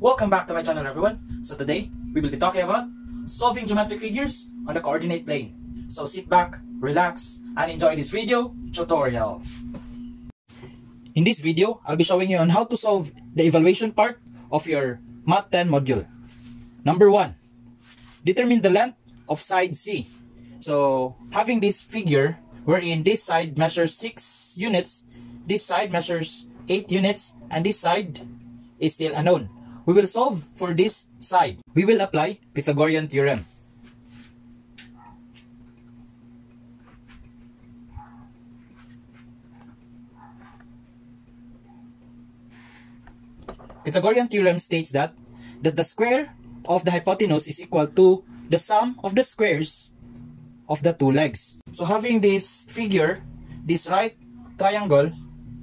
Welcome back to my channel, everyone. So today, we will be talking about solving geometric figures on the coordinate plane. So sit back, relax, and enjoy this video tutorial. In this video, I'll be showing you on how to solve the evaluation part of your Math 10 module. Number 1, determine the length of side C. So having this figure wherein this side measures 6 units, this side measures 8 units, and this side is still unknown. We will solve for this side. We will apply Pythagorean theorem. Pythagorean theorem states that the square of the hypotenuse is equal to the sum of the squares of the two legs. So having this figure, this right triangle,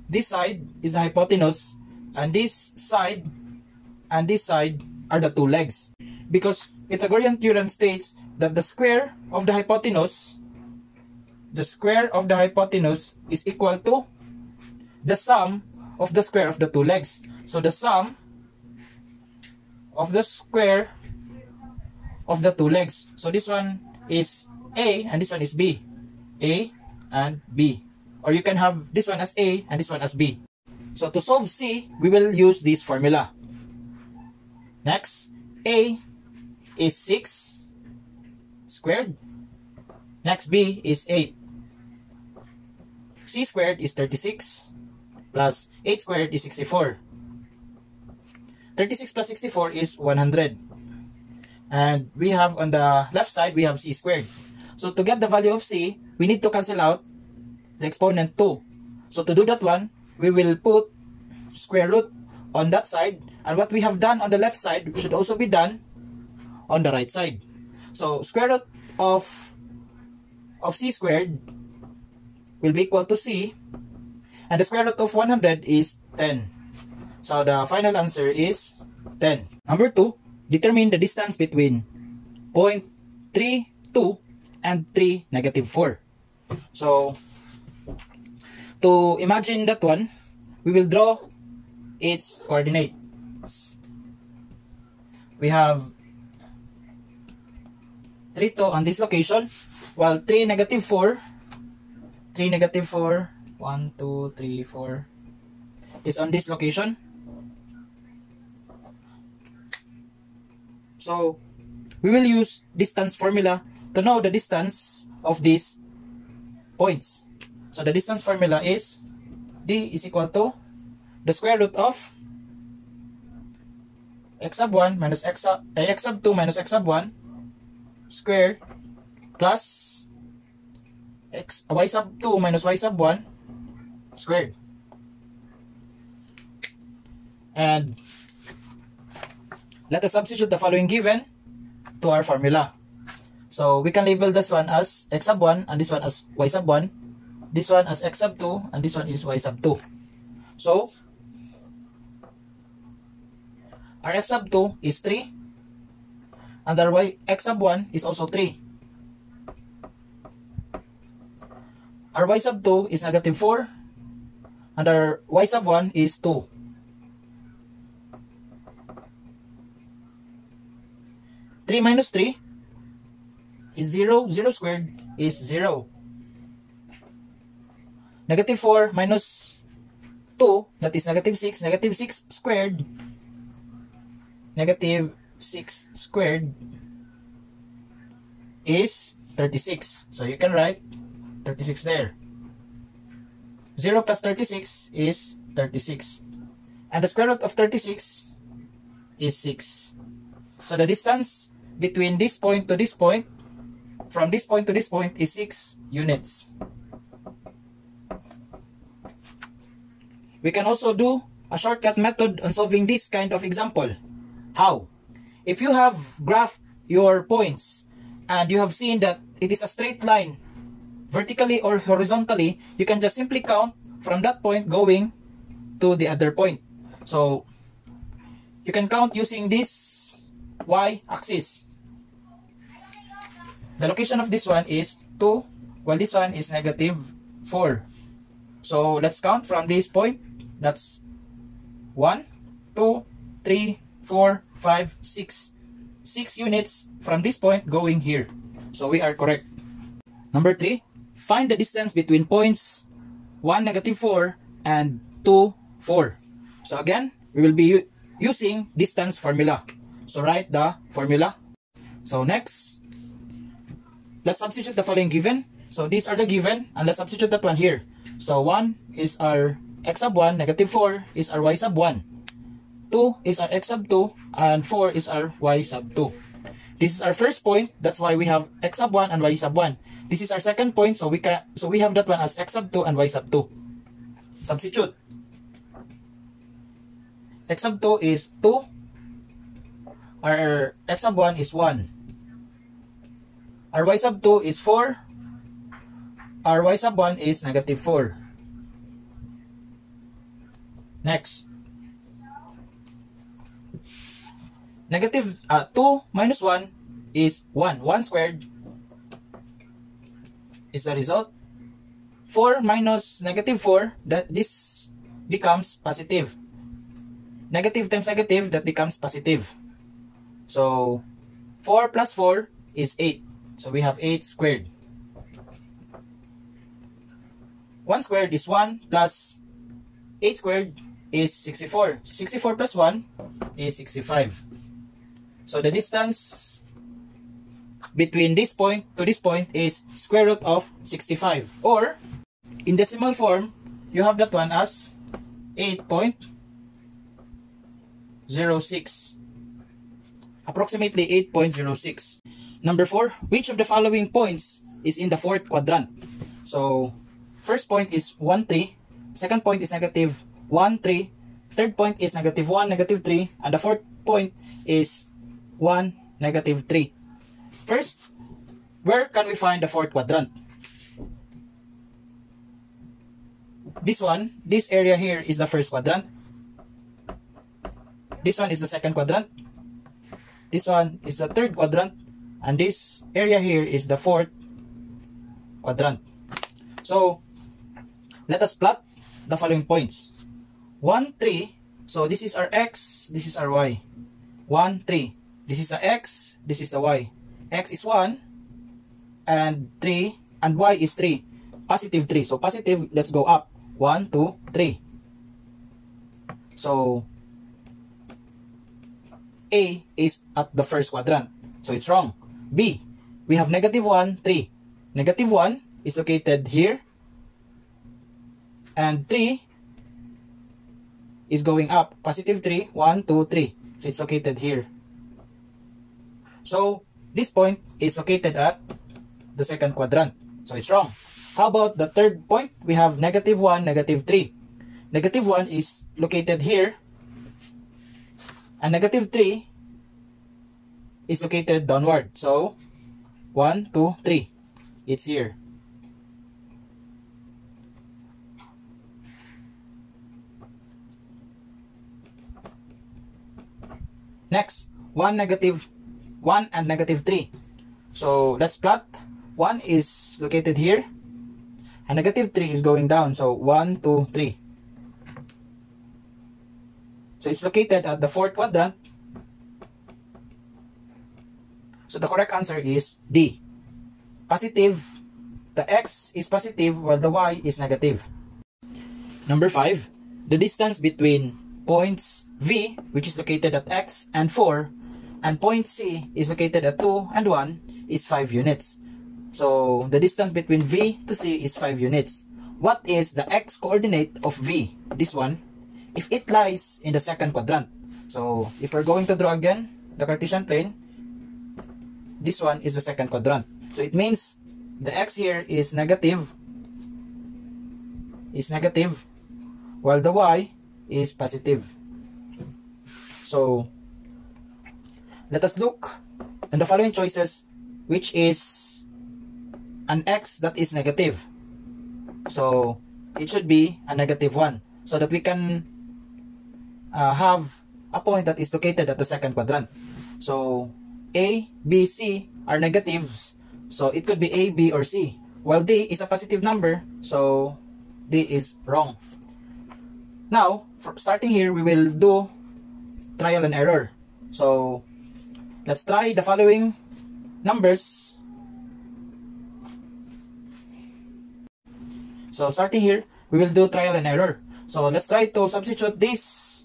this side is the hypotenuse, and this side and this side are the two legs. Because Pythagorean theorem states that the square of the hypotenuse is equal to the sum of the square of the two legs. So the sum of the square of the two legs. So this one is A and this one is B. A and B. Or you can have this one as A and this one as B. So to solve C, we will use this formula. Next, A is 6 squared. Next, B is 8. C squared is 36 plus 8 squared is 64. 36 plus 64 is 100. And we have on the left side, we have C squared. So to get the value of C, we need to cancel out the exponent 2. So to do that one, we will put square root on that side, and what we have done on the left side should also be done on the right side. So square root of C squared will be equal to C, and the square root of 100 is 10. So the final answer is 10. Number 2, determine the distance between 0.32 and 3, -4. So to imagine that one, we will draw its coordinates. We have 3, 2 on this location, while 3, -4, 1, 2, 3, 4 is on this location. So we will use distance formula to know the distance of these points. So the distance formula is D is equal to the square root of x sub 1 minus x sub 2 minus x sub 1 squared plus y sub 2 minus y sub 1 squared. And let us substitute the following given to our formula. So we can label this one as x sub 1 and this one as y sub 1. This one as x sub 2 and this one is y sub 2. So our x sub 2 is 3, and our x sub 1 is also 3. Our y sub 2 is -4, and our y sub 1 is 2. (3 - 3 = 0, 0 squared is 0). -4 - 2, that is -6. Negative 6 squared is 36. So you can write 36 there. 0 plus 36 is 36. And the square root of 36 is 6. So the distance between this point to this point, from this point to this point, is 6 units. We can also do a shortcut method on solving this kind of example. How? If you have graphed your points and you have seen that it is a straight line vertically or horizontally, you can just simply count from that point going to the other point. So you can count using this y-axis. The location of this one is 2, while this one is -4. So let's count from this point. That's 1, 2, 3, 4, 5, 6. 6 units from this point going here. So we are correct. Number 3, find the distance between points 1, negative 4 and 2, 4. So again, we will be using distance formula. So write the formula. So next, let's substitute the following given. So these are the given and let's substitute that one here. So 1 is our x sub 1, negative 4 is our y sub 1. 2 is our x sub 2 and 4 is our y sub 2. This is our first point, that's why we have x sub 1 and y sub 1. This is our second point, so we have that one as x sub 2 and y sub 2. Substitute. X sub 2 is 2. Our x sub 1 is 1. Our y sub 2 is 4. Our y sub 1 is negative 4. Next. Negative 2 minus 1 is 1. 1 squared is the result. 4 minus negative 4, this becomes positive. Negative times negative, that becomes positive. So 4 plus 4 is 8. So we have 8 squared. 1 squared is 1 plus 8 squared is 64. 64 plus 1 is 65. So the distance between this point to this point is square root of 65. Or, in decimal form, you have that one as 8.06. Approximately 8.06. Number 4, which of the following points is in the fourth quadrant? So, first point is 1, 3. Second point is negative 1, 3. Third point is negative 1, negative 3. And the fourth point is 1, negative 3. First, where can we find the fourth quadrant? This one, this area here is the first quadrant. This one is the second quadrant. This one is the third quadrant. And this area here is the fourth quadrant. So, let us plot the following points. 1, 3. So, this is our x, this is our y. 1, 3. This is the x, this is the y. X is 1 and 3 and y is 3. Positive 3. So positive, let's go up. 1, 2, 3. So A is at the first quadrant. So it's wrong. B, we have negative 1, 3. Negative 1 is located here. And 3 is going up. Positive 3, 1, 2, 3. So it's located here. So, this point is located at the second quadrant. So, it's wrong. How about the third point? We have negative 1, negative 3. Negative 1 is located here. And negative 3 is located downward. So, 1, 2, 3. It's here. Next, 1, negative 1 and negative 3. So let's plot. 1 is located here and negative 3 is going down. So 1, 2, 3. So it's located at the fourth quadrant. So the correct answer is D. Positive. The x is positive while the y is negative. Number 5. The distance between points V, which is located at x, and 4, and point C is located at 2 and 1 is 5 units. So the distance between V to C is 5 units. What is the x coordinate of V? This one. If it lies in the second quadrant. So if we're going to draw again the Cartesian plane, this one is the second quadrant. So it means the x here is negative, while the y is positive. So let us look in the following choices, which is an x that is negative. So it should be a negative 1 so that we can have a point that is located at the second quadrant. So A, B, C are negatives. So it could be A, B, or C. While D is a positive number, so D is wrong. Now, starting here, we will do trial and error. So, let's try the following numbers. So, starting here, we will do trial and error. So, let's try to substitute these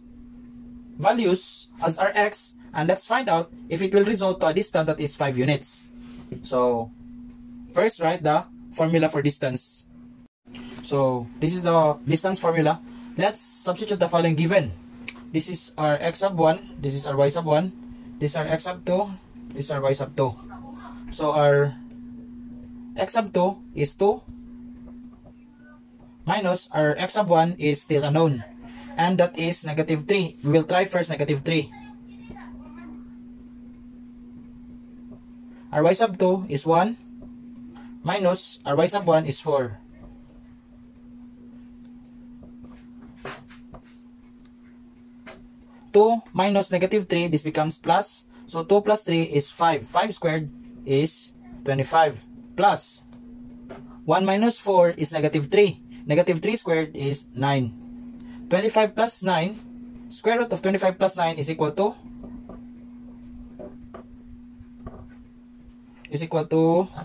values as our x, and let's find out if it will result to a distance that is 5 units. So, first write the formula for distance. So, this is the distance formula. Let's substitute the following given. This is our x sub 1, this is our y sub 1, this is our x sub 2, this is our y sub 2. So, our x sub 2 is 2 minus our x sub 1 is still unknown, and that is negative 3. We will try first negative 3. Our y sub 2 is 1 minus our y sub 1 is 4. Two minus negative 3, this becomes plus. So 2 plus 3 is 5. 5 squared is 25. Plus 1 minus 4 is negative 3. Negative 3 squared is 9. 25 plus 9, square root of 25 plus 9 is equal to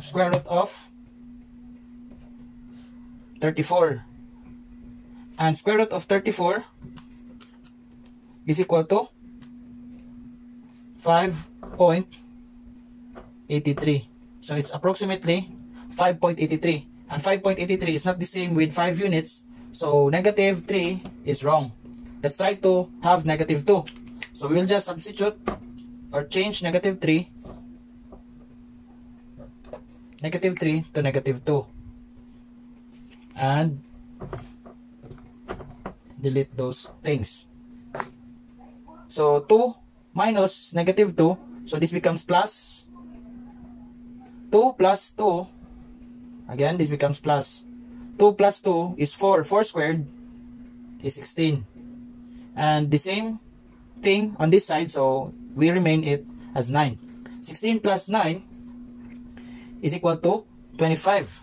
square root of 34. And square root of 34 is equal to 5.83. So it's approximately 5.83. And 5.83 is not the same with 5 units. So negative 3 is wrong. Let's try to have negative 2. So we will just substitute or change negative 3 to negative 2. And delete those things. So 2 minus negative 2, so this becomes plus 2 plus 2, again this becomes plus 2 plus 2 is 4, 4 squared is 16, and the same thing on this side, so we remain it as 9. 16 plus 9 is equal to 25,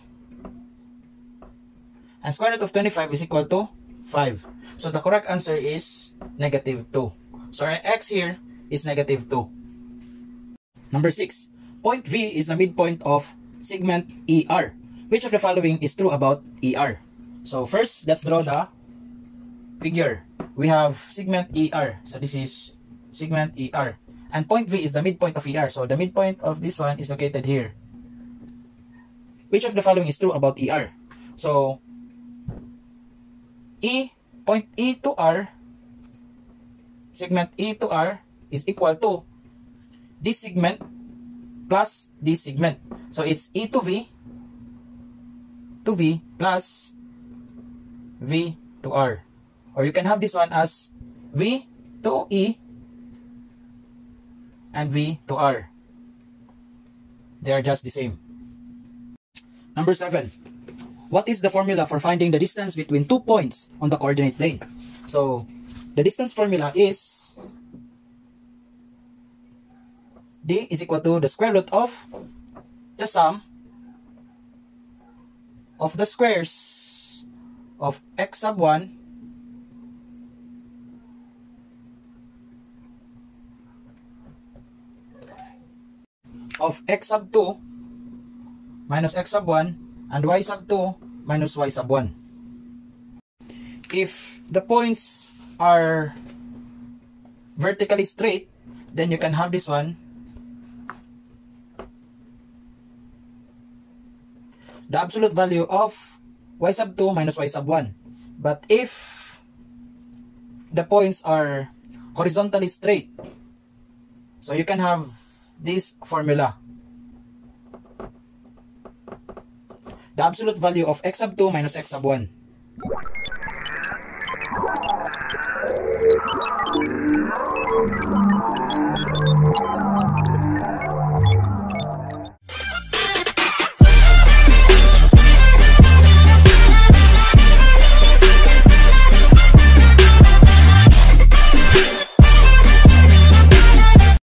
and square root of 25 is equal to 5, so the correct answer is negative 2. So our x here is negative 2. Number 6. Point V is the midpoint of segment ER. Which of the following is true about ER? So first, let's draw the figure. We have segment ER. So this is segment ER. And point V is the midpoint of ER. So the midpoint of this one is located here. Which of the following is true about ER? So point E to R, segment E to R is equal to this segment plus this segment. So it's E to V plus V to R. Or you can have this one as V to E and V to R. They are just the same. Number 7. What is the formula for finding the distance between 2 points on the coordinate plane? So the distance formula is d is equal to the square root of the sum of the squares of x sub 1 of x sub 2 minus x sub 1 and y sub 2 minus y sub 1. If the points are vertically straight, then you can have this one. The absolute value of y sub 2 minus y sub 1. But if the points are horizontally straight, so you can have this formula. The absolute value of x sub 2 minus x sub 1. Thank you.